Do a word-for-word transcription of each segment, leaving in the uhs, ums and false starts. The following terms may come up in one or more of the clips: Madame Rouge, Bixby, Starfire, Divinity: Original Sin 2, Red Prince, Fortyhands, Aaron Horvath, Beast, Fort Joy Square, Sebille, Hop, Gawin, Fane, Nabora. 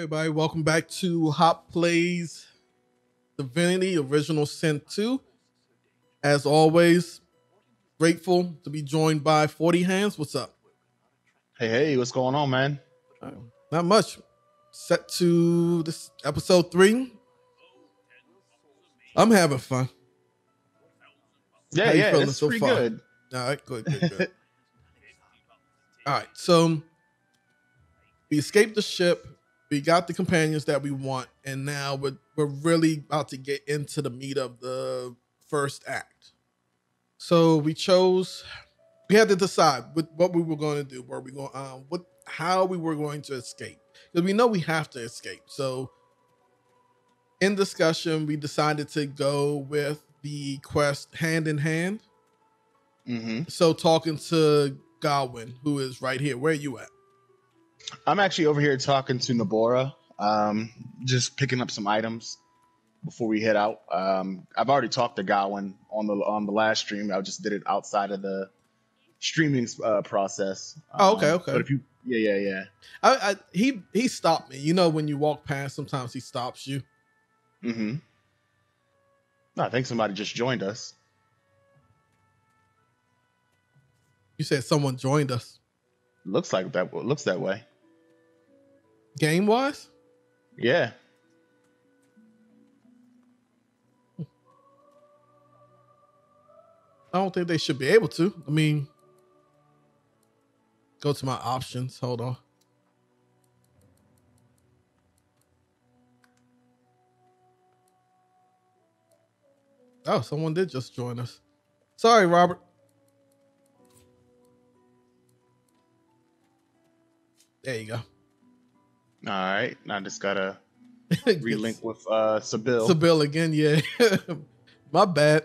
Hey everybody, welcome back to Hop Plays Divinity Original Sin two. As always, grateful to be joined by Fortyhands. What's up? Hey, hey, what's going on, man? Uh, not much. Set to this episode three. I'm having fun. Yeah, How yeah, it's so pretty far? good. All right, good, good, good. All right, so we escaped the ship. We got the companions that we want, and now we're, we're really about to get into the meat of the first act. So we chose, we had to decide what, what we were going to do, where we going, um, what, how we were going to escape, because we know we have to escape. So in discussion, we decided to go with the quest hand in hand. Mm-hmm. So talking to Gawin, who is right here. Where are you at? I'm actually over here talking to Nabora, um, just picking up some items before we head out. Um, I've already talked to Gawin on the on the last stream. I just did it outside of the streaming uh, process. Oh, okay, um, okay. But if you, yeah, yeah, yeah. I, I, he he stopped me. You know, when you walk past, sometimes he stops you. Mm-hmm. No, I think somebody just joined us. You said someone joined us. Looks like that. Looks that way. Game wise? Yeah. I don't think they should be able to. I mean, go to my options. Hold on. Oh, someone did just join us. Sorry, Robert. There you go. All right. Now I just got to relink with uh, Sebille. Sebille again, yeah. My bad.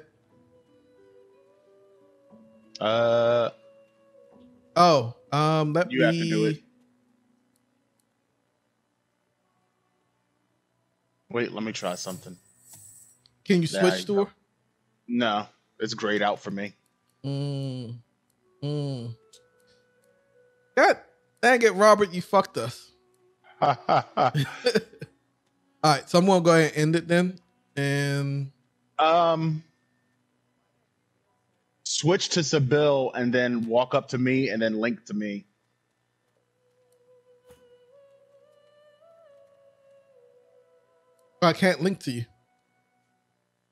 Uh, oh, um, let you me... have to do it. Wait, let me try something. Can you there switch to her? No, it's grayed out for me. Mm. Mm. That... Dang it, Robert, you fucked us. All right, so I'm gonna go ahead and end it then. And um switch to Sebille and then walk up to me and then link to me. I can't link to you.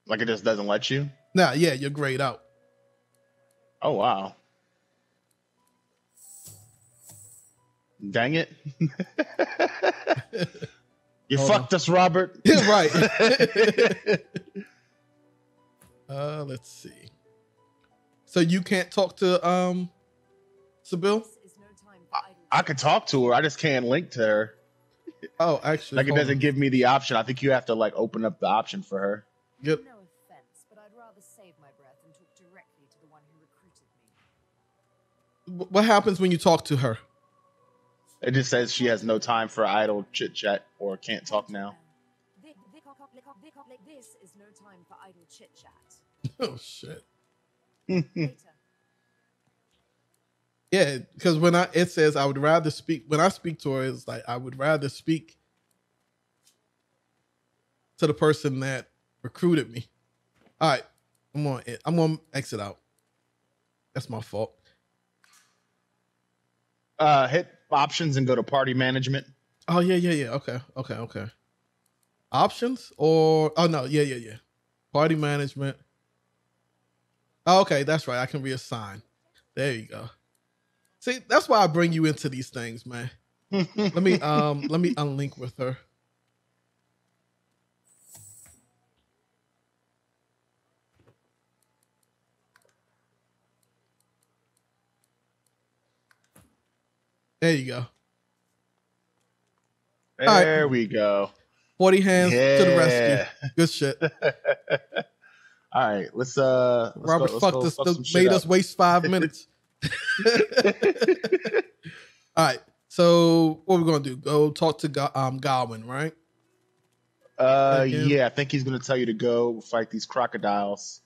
Like it just doesn't let you? Nah, yeah, you're grayed out. Oh wow. Dang it. You Hold fucked on. us, Robert. Yeah, right. uh, let's see. So you can't talk to um, Sebille? I, I could talk to her. I just can't link to her. Oh, actually. Like it doesn't on. give me the option. I think you have to like open up the option for her. Yep. No offense, but I'd rather save my breath and talk directly to the one who recruited me. What happens when you talk to her? It just says she has no time for idle chit chat or can't talk now. This is no time for idle chit chat. Oh shit. Yeah, because when I it says I would rather speak when I speak to her, it's like I would rather speak to the person that recruited me. All right, I'm gonna I'm gonna exit out. That's my fault. Uh, hit options and go to party management. Oh yeah, yeah, yeah. Okay, okay, okay. Options or oh no, yeah, yeah, yeah. Party management. Oh, okay, that's right. I can reassign. There you go. See, that's why I bring you into these things, man. let me um, let me unlink with her. There you go. There right. we go. Fortyhands yeah. to the rescue. Good shit. All right, let's. Uh, let's Robert go, let's fucked go, us. Fuck the, made us up. waste five minutes. All right. So what we're we gonna do? Go talk to Go um Gawin, right? Uh, yeah. I think he's gonna tell you to go fight these crocodiles,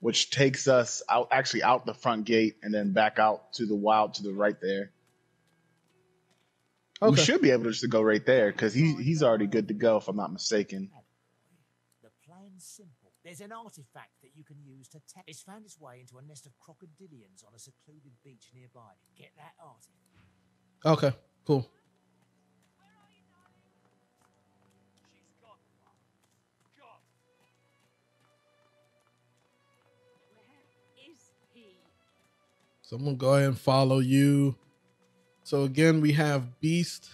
which takes us out actually out the front gate and then back out to the wild to the right there. Okay. We should be able to just go right there because he, he's already good to go, if I'm not mistaken. The plan's simple. There's an artifact that you can use to tap. It's found its way into a nest of crocodilians on a secluded beach nearby. Get that artifact. Okay, cool. So I'm going to go ahead and follow you. So again, we have Beast,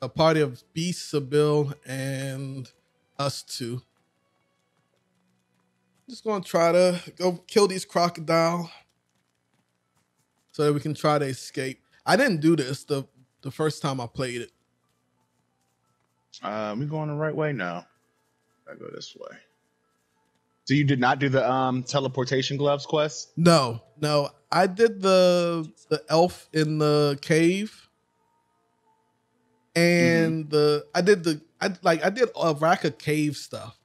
a party of Beast, Sebille, and us two. Just going to try to go kill these crocodile so that we can try to escape. I didn't do this the, the first time I played it. Uh, we going the right way now. I go this way. So you did not do the um, teleportation gloves quest? No, no. I did the the elf in the cave, and mm-hmm. the I did the I like I did a rack of cave stuff.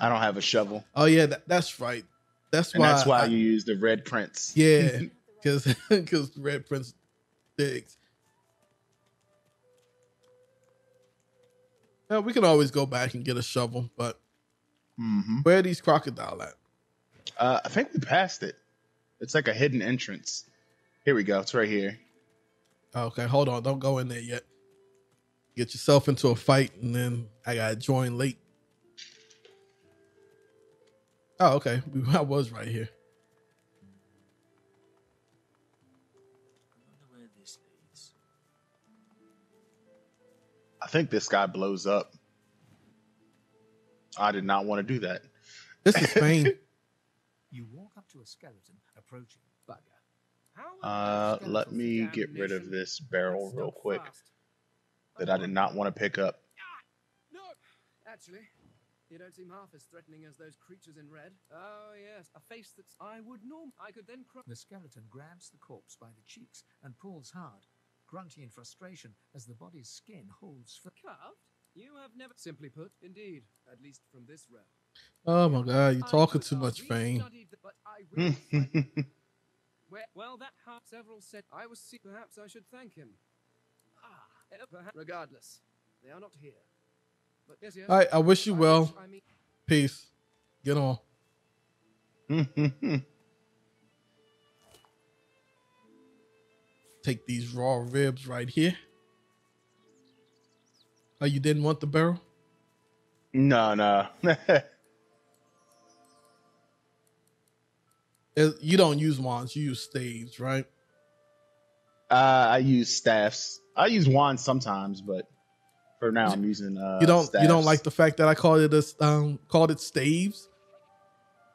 I don't have a shovel. Oh yeah, that, that's right. That's and why. That's why I, you use the Red Prince. Yeah, because because Red Prince digs. Now, we can always go back and get a shovel, but. Mm-hmm. Where are these crocodile at? Uh, I think we passed it. It's like a hidden entrance. Here we go. It's right here. Okay, hold on. Don't go in there yet. Get yourself into a fight, and then I gotta join late. Oh, okay. I was right here. I wonder where this leads. I think this guy blows up. I did not want to do that. This is Fane. You walk up to a skeleton approaching bugger. Uh, let me get rid of this barrel real quick that I did not want to pick up. No, actually, you don't seem half as threatening as those creatures in red. Oh yes, a face that's I would norm. I could then. The skeleton grabs the corpse by the cheeks and pulls hard, grunting in frustration as the body's skin holds for carved. You have never simply put, indeed, at least from this realm. Oh my God, you're talking too much, Fane. Well, that heart several said I was sick. Perhaps I should thank him. Ah, regardless, they are not here. But yes, yes. All right, I wish you well. Peace. Get on. Take these raw ribs right here. Oh, you didn't want the barrel? No, no. You don't use wands. You use staves, right? Uh, I use staffs. I use wands sometimes, but for now I'm using uh, you don't staffs. You don't like the fact that I called it a, um called it staves?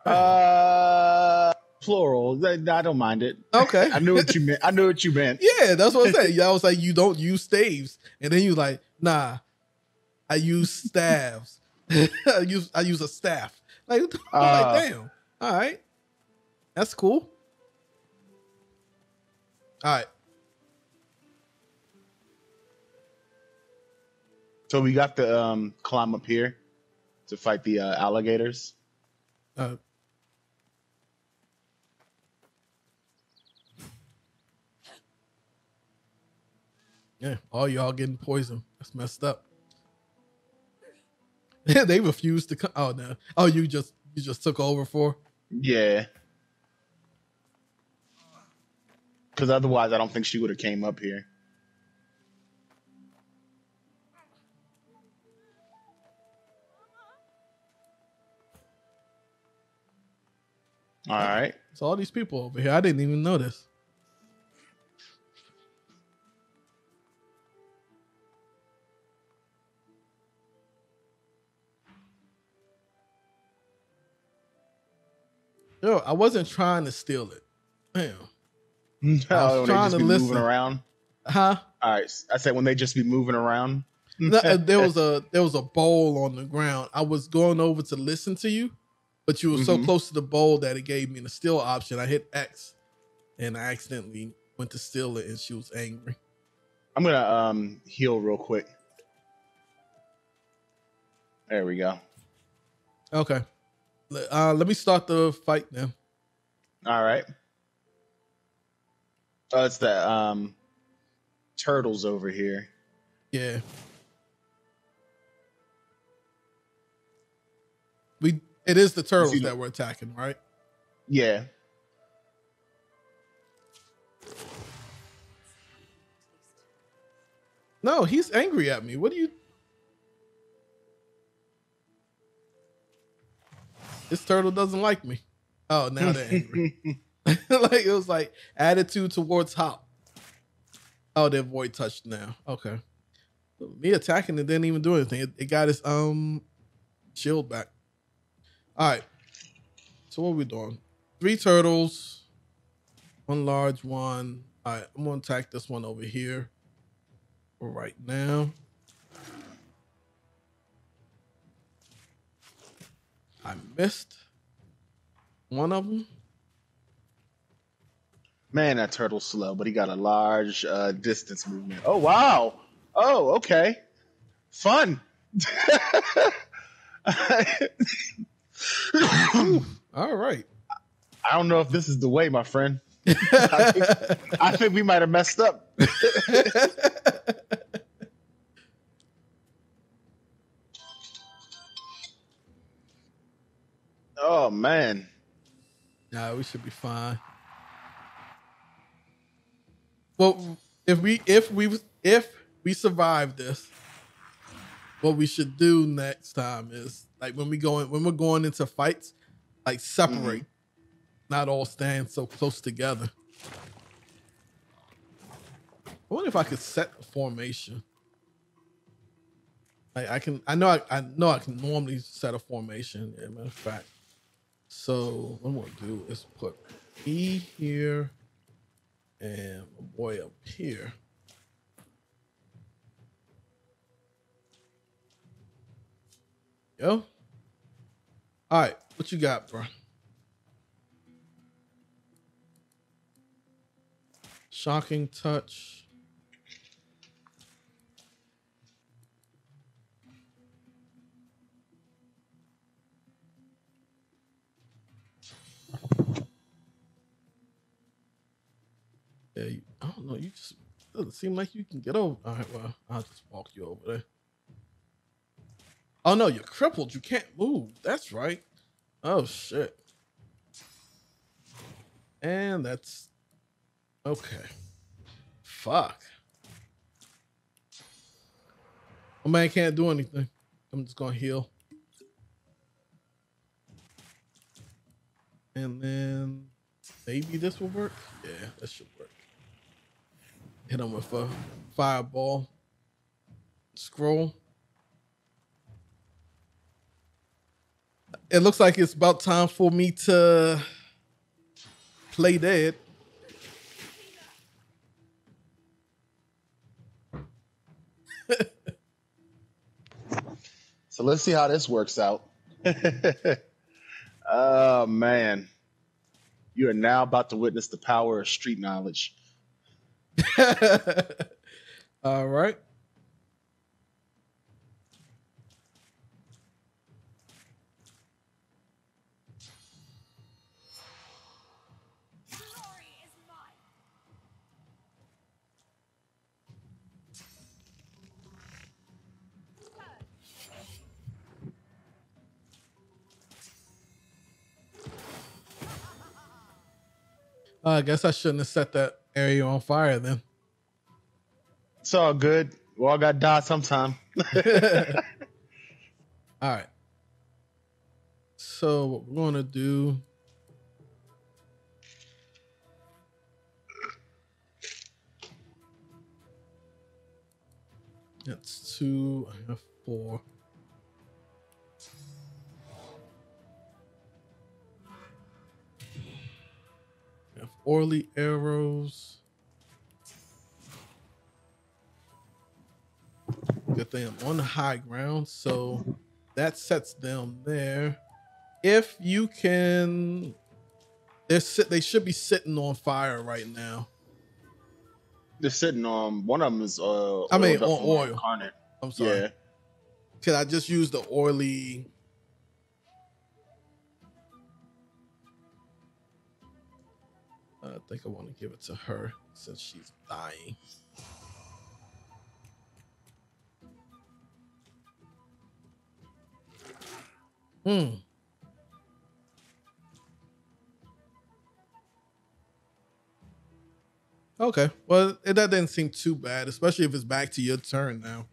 Uh, plural. I don't mind it. Okay. I knew what you meant. I knew what you meant. Yeah, that's what I said. I was like, you don't use staves, and then you like, nah. I use staffs. I use I use a staff. Like, uh, like, damn. All right, that's cool. All right. So we got the um, climb up here to fight the uh, alligators. Uh, yeah, all y'all getting poisoned. That's messed up. They refused to come. Oh no! Oh, you just you just took over for? Yeah. Because otherwise, I don't think she would have came up here. All right. It's all these people over here. I didn't even notice. Yo, I wasn't trying to steal it. Damn. No, I was trying to be listen. Moving around. Huh? All right. I said when they just be moving around. No, there was a there was a bowl on the ground. I was going over to listen to you, but you were mm-hmm. so close to the bowl that it gave me the steal option. I hit X, and I accidentally went to steal it, and she was angry. I'm gonna um heal real quick. There we go. Okay. Uh, let me start the fight now. All right. Oh, it's the um, turtles over here. Yeah. We it is the turtles that we're attacking, right? Yeah. No, he's angry at me. What do you? This turtle doesn't like me. Oh, now they're angry. Like it was like attitude towards Hop. Oh, their void touched now. Okay. Me attacking it didn't even do anything. It, it got its um shield back. All right. So what are we doing? Three turtles, one large one. All right, I'm gonna attack this one over here. Right now, I missed one of them. Man, that turtle's slow, but he got a large uh, distance movement. Oh wow! Oh, okay. Fun. All right. I don't know if this is the way, my friend. I, think, I think we might have messed up. Oh man. Nah, we should be fine. Well, if we if we if we survive this, what we should do next time is like when we go in, when we're going into fights, like separate. Mm-hmm. Not all stand so close together. I wonder if I could set a formation. Like I can, I know, I, I know, I can normally set a formation. As a matter of fact, so what I'm gonna do is put E here and my boy up here. Yo, all right, what you got, bro? Shocking touch. Yeah, you, I don't know. You just doesn't seem like you can get over. All right, well, I'll just walk you over there. Oh no, you're crippled. You can't move. That's right. Oh shit. And that's. Okay. Fuck. My man can't do anything. I'm just gonna heal. And then maybe this will work? Yeah, that should work. Hit him with a fireball. Scroll. It looks like it's about time for me to play dead. So let's see how this works out. Oh, man. You are now about to witness the power of street knowledge. All right. Uh, I guess I shouldn't have set that area on fire then. It's all good. We all got to die sometime. All right. So what we're going to do. That's two. I have four. Orly arrows. Good thing I'm on the high ground, so that sets them there. If you can, they're sit. They should be sitting on fire right now. They're sitting on one of them is. Uh, I mean, on oil. Incarnate. I'm sorry. Yeah. Cause I just used the Orly. I think I want to give it to her since she's dying. Hmm. Okay. Well, that didn't seem too bad, especially if it's back to your turn now.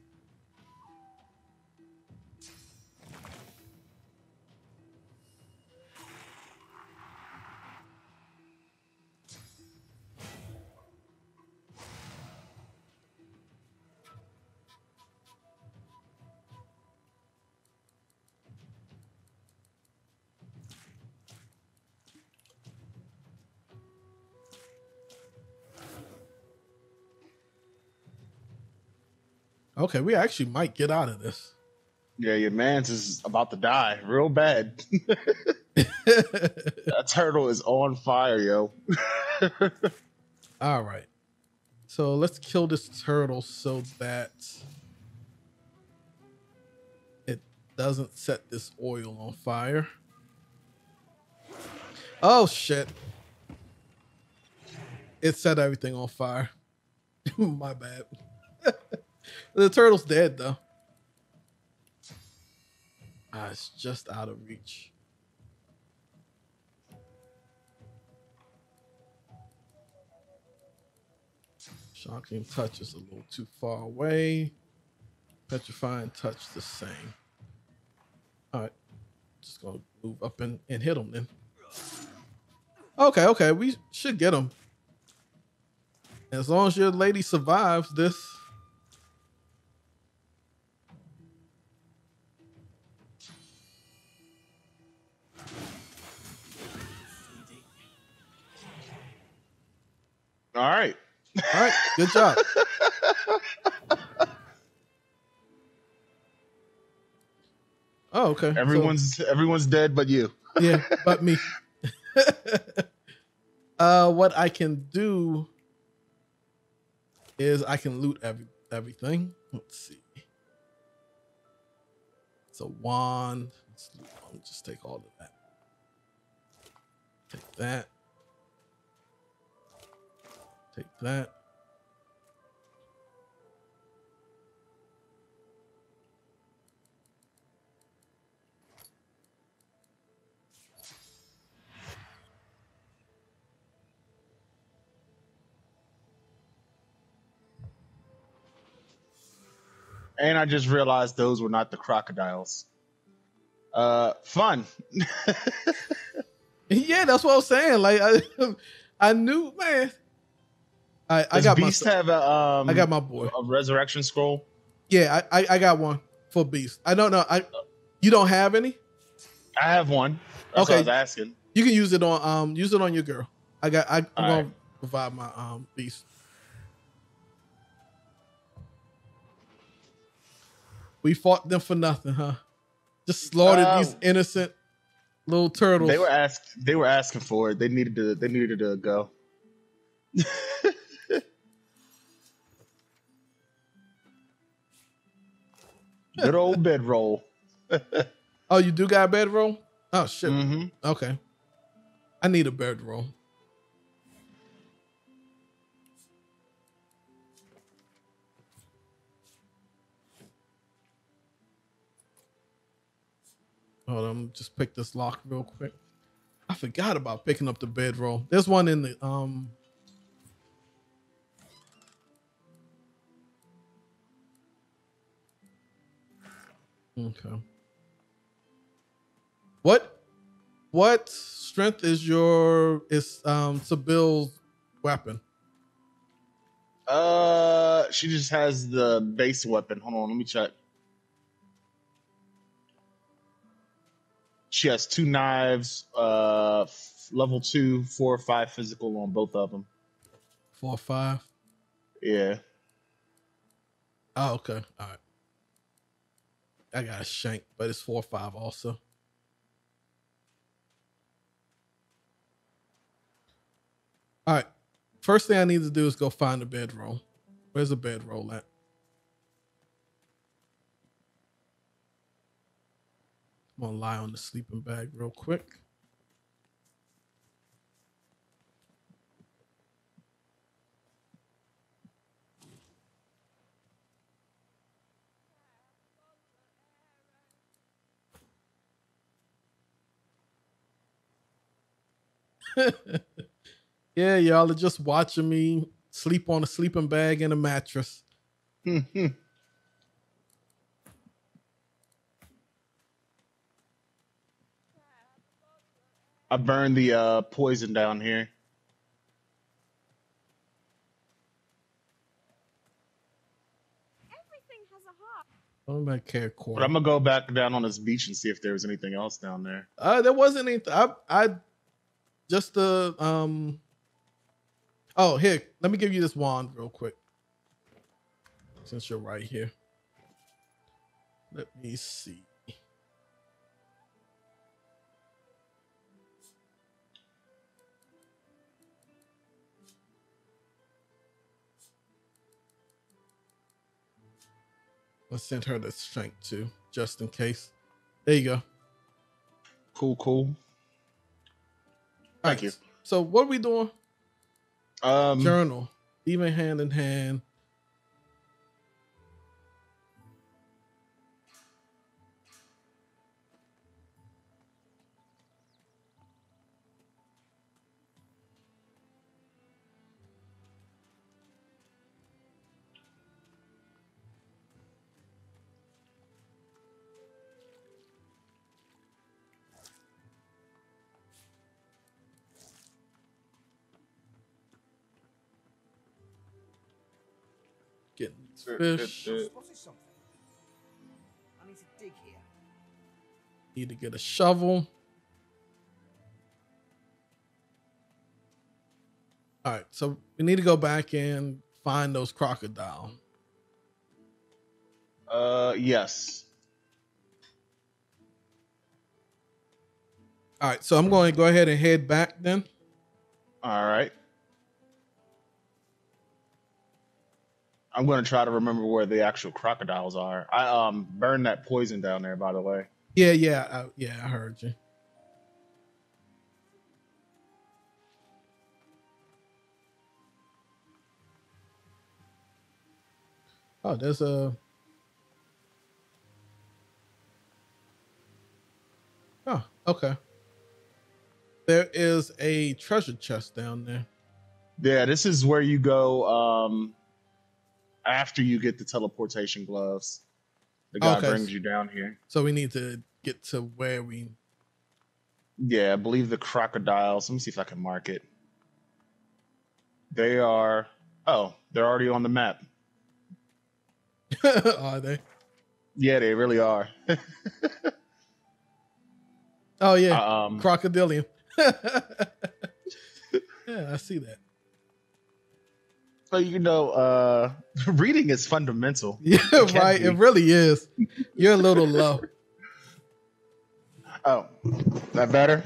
Okay, we actually might get out of this. Yeah, your man's is about to die real bad. That turtle is on fire, yo. All right. So let's kill this turtle so that it doesn't set this oil on fire. Oh, shit. It set everything on fire. My bad. The turtle's dead, though. Ah, it's just out of reach. Shocking touch is a little too far away. Petrifying touch the same. All right. Just going to move up and, and hit him then. Okay, okay. We should get him. As long as your lady survives this. All right. All right. Good job. Oh, okay. Everyone's so, everyone's dead but you. Yeah, but me. uh, what I can do is I can loot every everything. Let's see. It's a wand. Let's loot. I'll just take all of that. Take that. Take that. And I just realized those were not the crocodiles. Uh, fun. Yeah, that's what I was saying. Like I, I knew, man. I, I got Beast my, have a, um, I got my boy a resurrection scroll. Yeah, I, I I got one for Beast. I don't know. I you don't have any? I have one. That's okay, what I was asking. You can use it on um use it on your girl. I got I, I'm All gonna right. provide my um Beast. We fought them for nothing, huh? Just slaughtered uh, these innocent little turtles. They were asked. They were asking for it. They needed to. They needed to go. Good old bedroll. Oh, you do got a bedroll? Oh, shit. Mm-hmm. Okay. I need a bedroll. Hold on. Just pick this lock real quick. I forgot about picking up the bedroll. There's one in the... um. Okay. What what strength is your is um Sebille's weapon? Uh she just has the base weapon. Hold on, let me check. She has two knives, uh level two, four or five physical on both of them. Four or five? Yeah. Oh, okay. All right. I got a shank, but it's four or five also. All right. First thing I need to do is go find a bedroll. Where's the bedroll at? I'm going to lie on the sleeping bag real quick. Yeah, y'all are just watching me sleep on a sleeping bag and a mattress. I burned the uh, poison down here. Everything has a hop. I don't really care, Corey. But I'm gonna go back down on this beach and see if there was anything else down there. Uh, there wasn't anything. I, I just the uh, um. Oh, here, let me give you this wand real quick, since you're right here. Let me see. I sent her the shank too, just in case. There you go. Cool, cool. Thank you. So what are we doing? Um, Journal, even hand in hand. Fish. I need to dig here. Need to get a shovel. All right, so we need to go back and find those crocodile. Uh, yes. All right, so I'm going to go ahead and head back then. All right. I'm going to try to remember where the actual crocodiles are. I um burned that poison down there, by the way. Yeah, yeah, I, yeah, I heard you. Oh, there's a... Oh, okay. There is a treasure chest down there. Yeah, this is where you go... Um... after you get the teleportation gloves, the guy okay. brings you down here. So we need to get to where we... Yeah, I believe the crocodiles. Let me see if I can mark it. They are... Oh, they're already on the map. Are they? Yeah, they really are. Oh, yeah. Uh, um... Crocodilian. Yeah, I see that. So, you know, uh, reading is fundamental. Yeah, it right. Be. It really is. You're a little low. Oh, that better?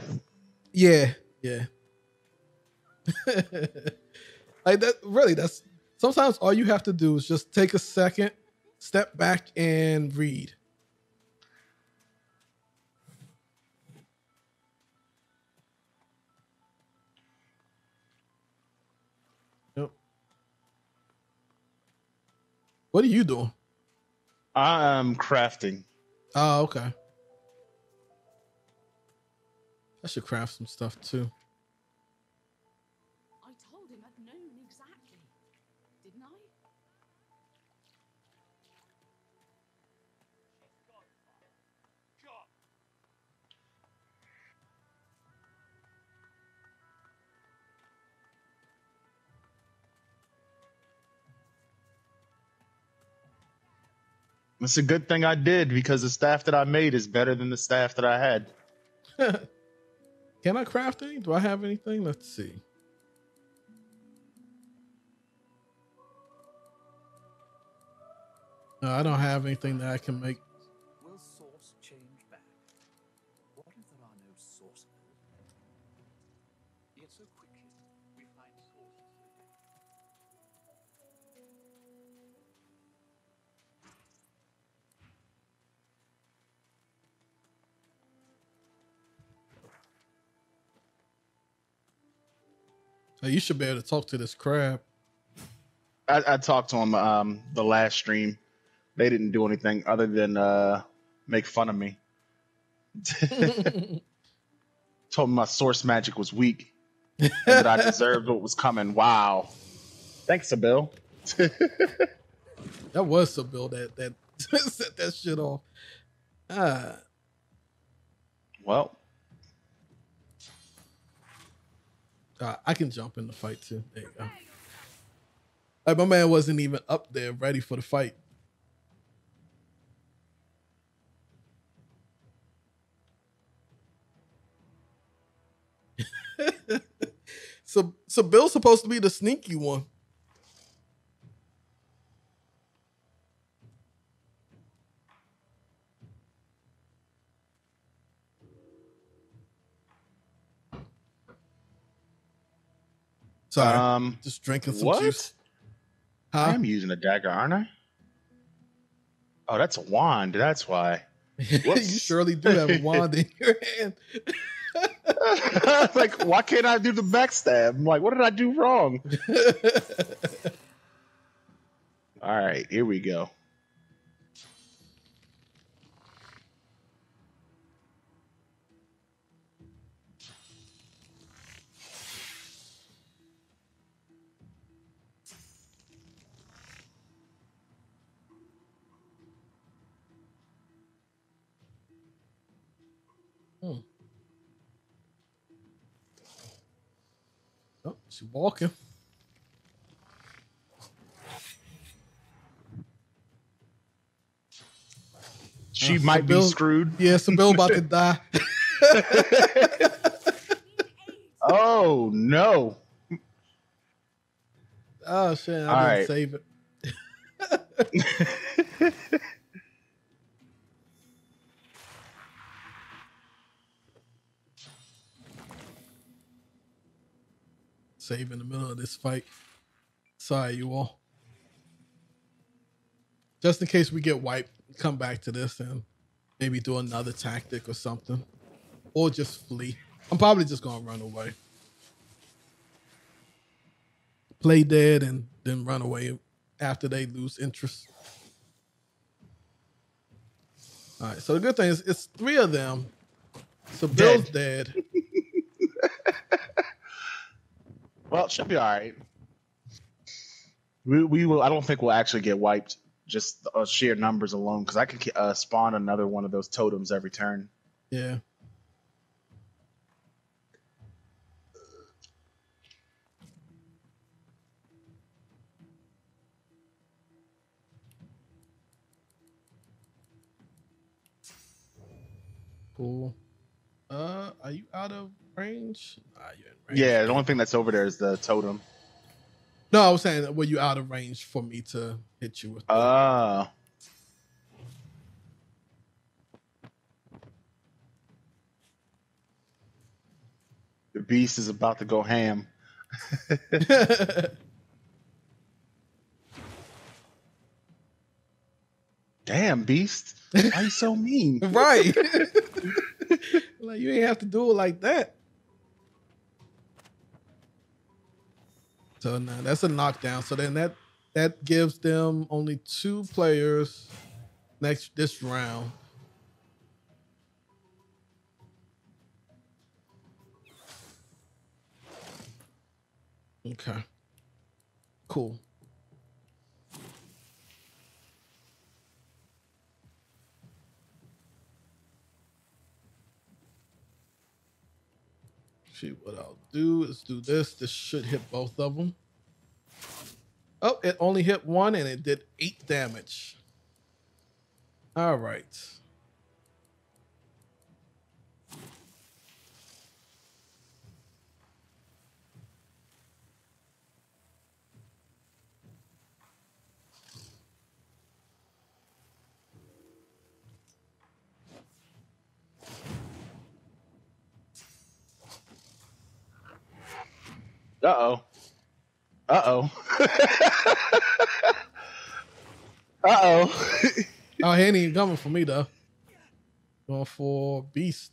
Yeah, yeah. Like that. Really, that's sometimes all you have to do is just take a second, step back, and read. What are you doing? I am crafting. Oh, okay. I should craft some stuff too. I told him at noon exactly, didn't I? It's a good thing I did, because the staff that I made is better than the staff that I had. Can I craft any? Do I have anything? Let's see. No, I don't have anything that I can make. Will source change back? What if there are no sources? Yet so quickly we find sources. You should be able to talk to this crab. I, I talked to him um, the last stream. They didn't do anything other than uh, make fun of me. Told him my source magic was weak. and that I deserved what was coming. Wow. Thanks, Sebille. That was Sebille that that set that shit off. Uh, well, uh, I can jump in the fight too. There you go. Like, my man wasn't even up there ready for the fight. So, so Bill's supposed to be the sneaky one. Sorry, um, just drinking some what? juice. Huh? I'm using a dagger, aren't I? Oh, that's a wand. That's why. You surely do have a wand in your hand. Like, why can't I do the backstab? I'm like, what did I do wrong? All right, here we go. Oh, she's walking. She uh, might Sebille, be screwed. Yeah, Sebille about to die. Oh, no. Oh, shit. I All didn't right. save it. Save in the middle of this fight. Sorry, you all. Just in case we get wiped, come back to this and maybe do another tactic or something. Or just flee. I'm probably just going to run away. Play dead and then run away after they lose interest. All right, so the good thing is it's three of them. So Bill's dead. Well, it should be all right. We we will. I don't think we'll actually get wiped. Just uh, sheer numbers alone, because I can uh, spawn another one of those totems every turn. Yeah. Cool. Uh, are you out of? Range? Nah, you're in range? Yeah, the only thing that's over there is the totem. No, I was saying, were you out of range for me to hit you with? Ah. Uh. The beast is about to go ham. Damn, Beast. Why are you so mean? Right. Like, you ain't have to do it like that. So now that's a knockdown. So then that that gives them only two players next this round. Okay. Cool. See what I'll do is do this. This should hit both of them. Oh, it only hit one and it did eight damage. All right. Uh-oh. Uh-oh. Uh-oh. Oh, he ain't even coming for me, though. Going for Beast.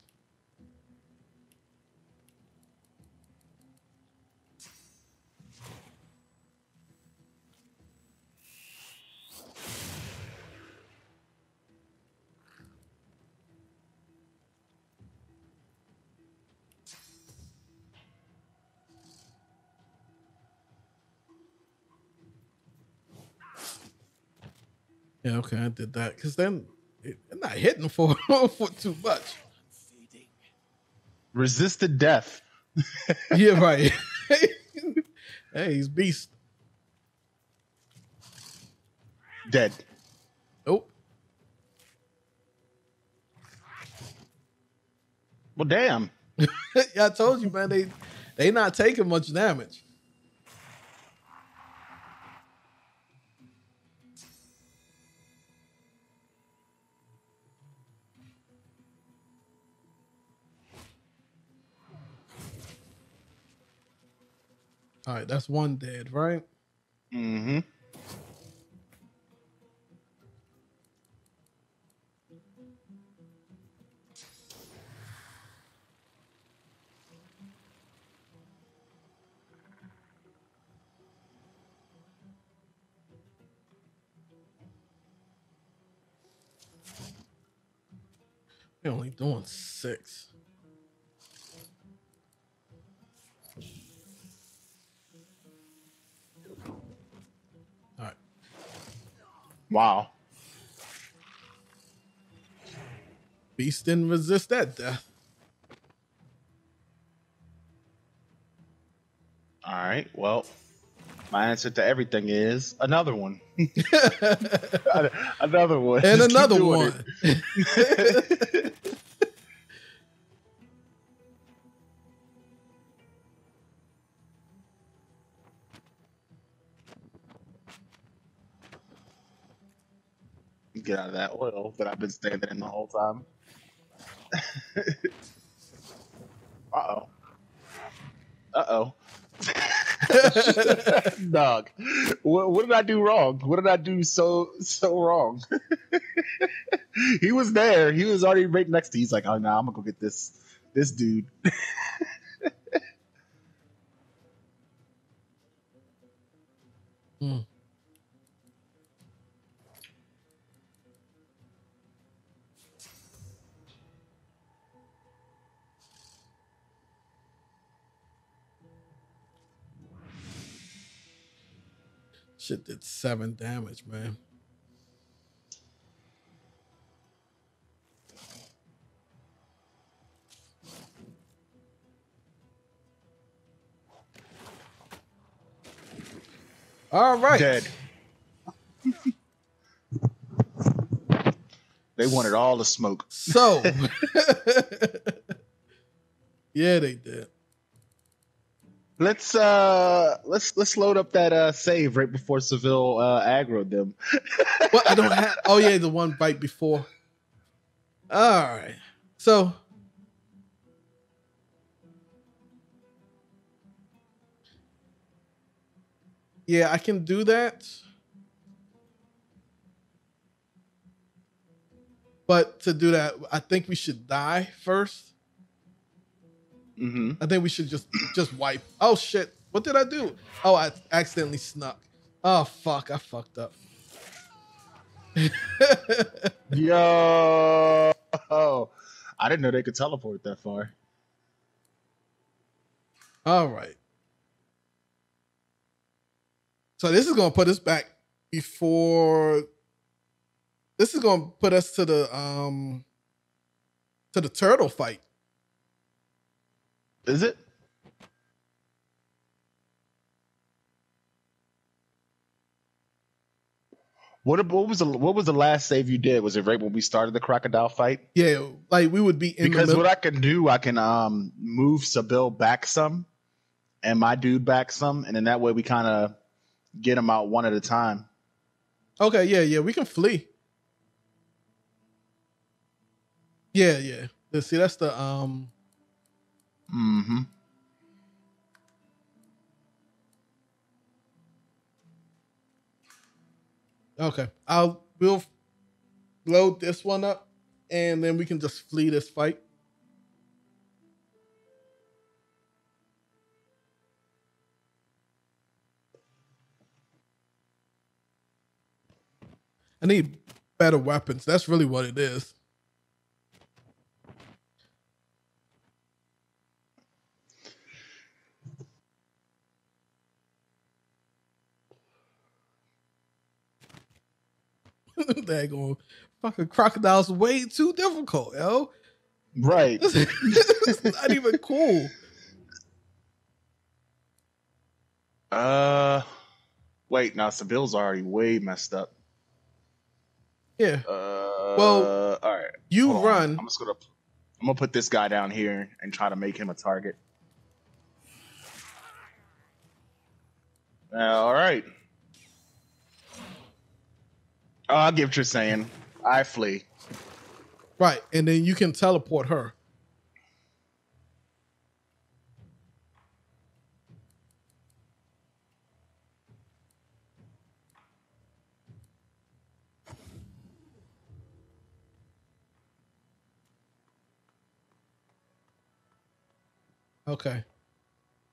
Yeah, okay, I did that because then it, I'm not hitting for for too much. Resisted death. Yeah, right. Hey, he's beast. Dead. Nope. Well, damn. I told you, man. They they not taking much damage. All right, that's one dead, right? Mm-hmm. They're only doing six. All right. Wow. Beast didn't resist that death. All right. Well, my answer to everything is another one. Another one. And just another one. Get out of that oil that I've been standing in the whole time. Uh-oh. Uh-oh. Dog, what, what did I do wrong? What did I do so so wrong? He was there. He was already right next to you. He's like, oh no, nah, I'm gonna go get this this dude. Hmm. Shit did seven damage, man. All right. Dead. They wanted all the smoke. So. Yeah, they did. Let's uh let's let's load up that uh save right before Seville uh aggroed them. What? I don't have oh yeah, the one bite before. All right. So yeah, I can do that. But to do that, I think we should die first. Mm-hmm. I think we should just just wipe. Oh shit! What did I do? Oh, I accidentally snuck. Oh fuck! I fucked up. Yo! I didn't know they could teleport that far. All right. So this is gonna put us back before. This is gonna put us to the um. To the turtle fight. Is it? What what was the what was the last save you did? Was it right when we started the crocodile fight? Yeah, like we would be in because the what I can do, I can um move Sebille back some, and my dude back some, and then that way we kind of get them out one at a time. Okay, yeah, yeah, we can flee. Yeah, yeah. Let's see, that's the um. Mm-hmm. Okay. I'll we'll load this one up and then we can just flee this fight. I need better weapons. That's really what it is. That going fucking crocodiles way too difficult, yo. Right. It's not even cool. Uh, wait, now Sebille's already way messed up. Yeah. Uh, well, all right. You run. I'm just gonna, I'm gonna put this guy down here and try to make him a target. Uh, all right. Oh, I get what you're saying. I flee. Right, and then you can teleport her. Okay.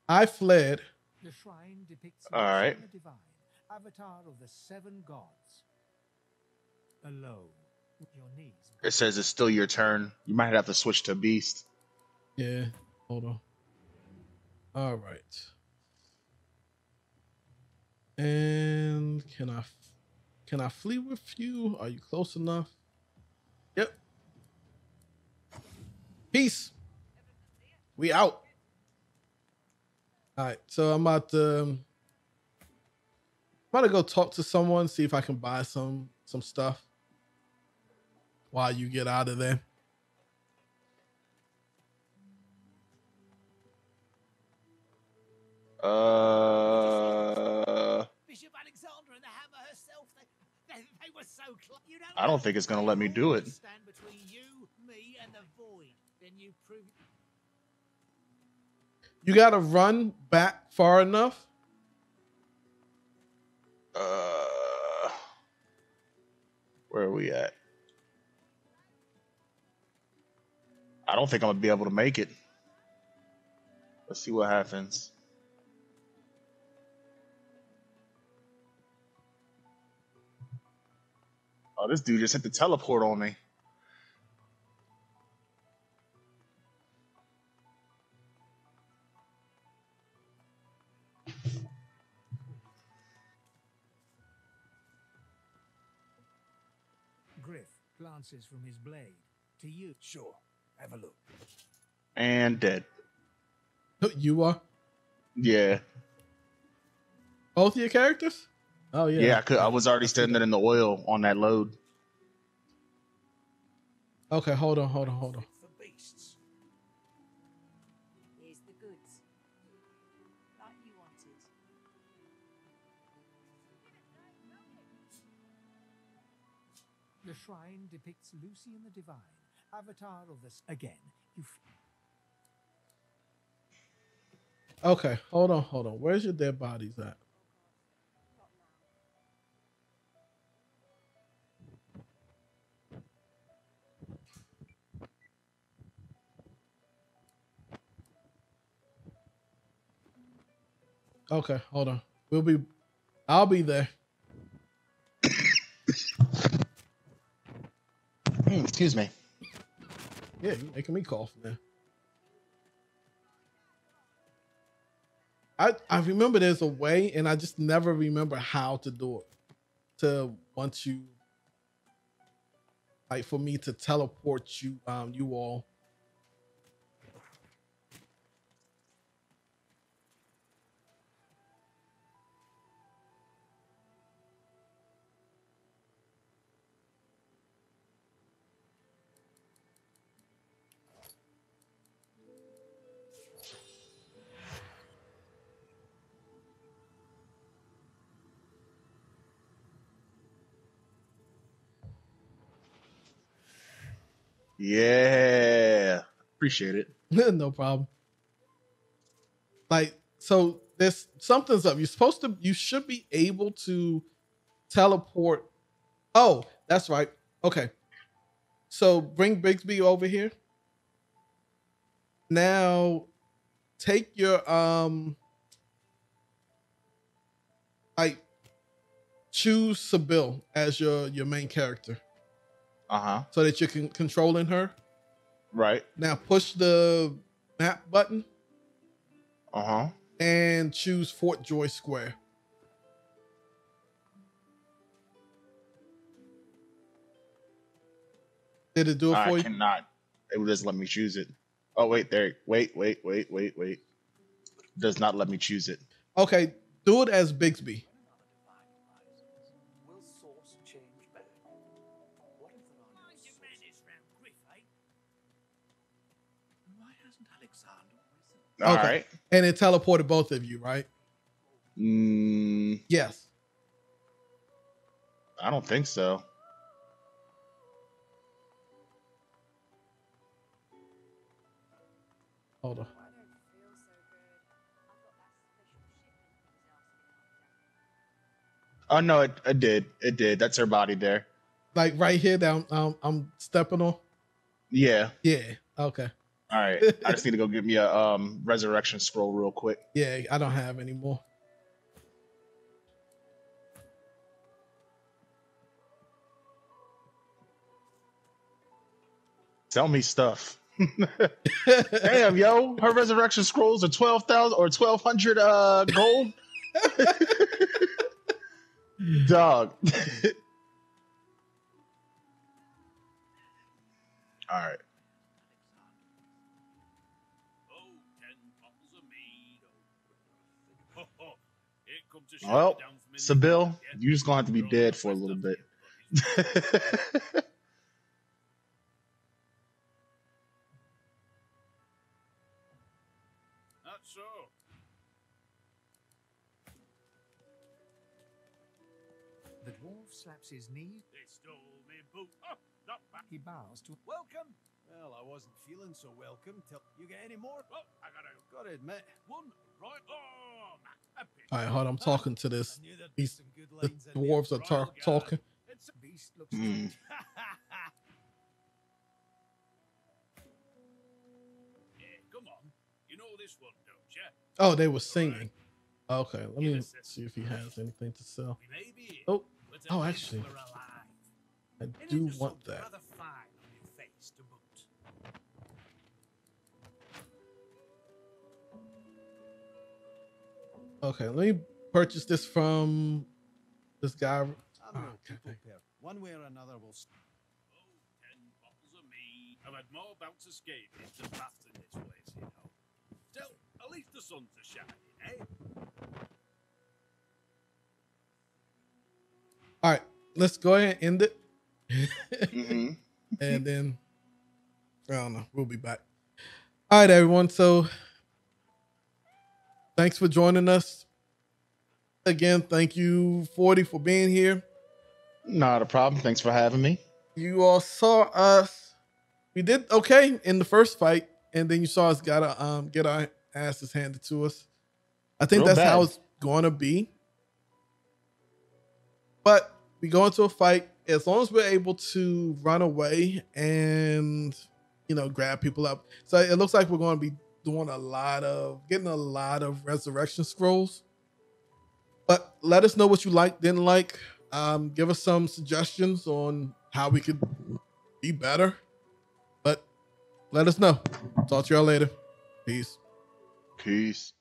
I fled. The shrine depicts all right. the divine, avatar of the seven gods. Alone. Your knees. It says it's still your turn. You might have to switch to Beast. Yeah. Hold on. All right. And can I can I flee with you? Are you close enough? Yep. Peace. We out. All right. So I'm about to I'm about to go talk to someone, see if I can buy some some stuff. While you get out of there. Uh, Bishop Alexander and the hammer herself, they, they, they were so close. You know, I don't think it's going to let me do it. Stand between you, me, and the void. Then you prove you got to run back far enough. Uh, where are we at? I don't think I'm gonna be able to make it. Let's see what happens. Oh, this dude just hit the teleport on me. Griff glances from his blade to you. Sure. Have a look. And dead. You are? Yeah. Both of your characters? Oh, yeah. Yeah, I, could, I was already standing in the oil on that load. Okay, hold on, hold on, hold on. Here's the goods. Like you wanted. The shrine depicts Lucy and the Divine. Avatar of this again. You okay, hold on, hold on. Where's your dead bodies at? Okay, hold on. We'll be, I'll be there. Mm, excuse me. Yeah, you're making me cough now. I I remember there's a way, and I just never remember how to do it. To once you, like for me to teleport you, um, you all. Yeah, appreciate it. No problem. Like, so there's something's up. You're supposed to, you should be able to teleport. Oh, that's right. Okay. So bring Bixby over here. Now take your, um, like choose Sebille as your, your main character. Uh-huh. So that you're con controlling her. Right. Now push the map button. Uh-huh. And choose Fort Joy Square. Did it do it I for you? I cannot. It will just let me choose it. Oh, wait, there. Wait, wait, wait, wait, wait. It does not let me choose it. Okay, do it as Bixby. All okay. right. And it teleported both of you, right? Mm, yes. I don't think so. Hold on. Oh, no, it, it did. It did. That's her body there. Like right here that I'm, um, I'm stepping on? Yeah. Yeah. Okay. All right, I just need to go get me a um, resurrection scroll real quick. Yeah, I don't have any more. Tell me stuff. Damn, yo, her resurrection scrolls are twelve thousand or twelve hundred uh, gold. Dog. All right. Well, Sebille, you're just going to have to be dead for a little bit. The dwarf slaps his knee. They stole me boot. He bows to welcome. Well, I wasn't feeling so welcome till you get any more. Well, I gotta, gotta admit, one right. Oh, all right, hold on. I'm talking to this. These the dwarves are tar talking. It's a beast looks mm. Yeah, come on. You know this one, don't you? Oh, they were singing. Okay, let me see if he has anything to sell. Oh, oh, actually, I do want that. Okay, let me purchase this from this guy. Oh, okay. One way or another, we'll. Oh, ten bottles of me. I've had more bouts of scabies than rats in this place, you know. Still, at least the sun's a shining, eh? All right, let's go ahead and end it. mm-hmm. And then, I don't know, we'll be back. All right, everyone, so. Thanks for joining us. Again, thank you, Forty, for being here. Not a problem. Thanks for having me. You all saw us. We did okay in the first fight, and then you saw us gotta um, get our asses handed to us. I think Real that's bad. how it's going to be. But we go into a fight. As long as we're able to run away and, you know, grab people up. So it looks like we're going to be doing a lot of getting a lot of resurrection scrolls. But let us know what you liked, didn't like. Um, give us some suggestions on how we could be better. But let us know. Talk to y'all later. Peace. Peace.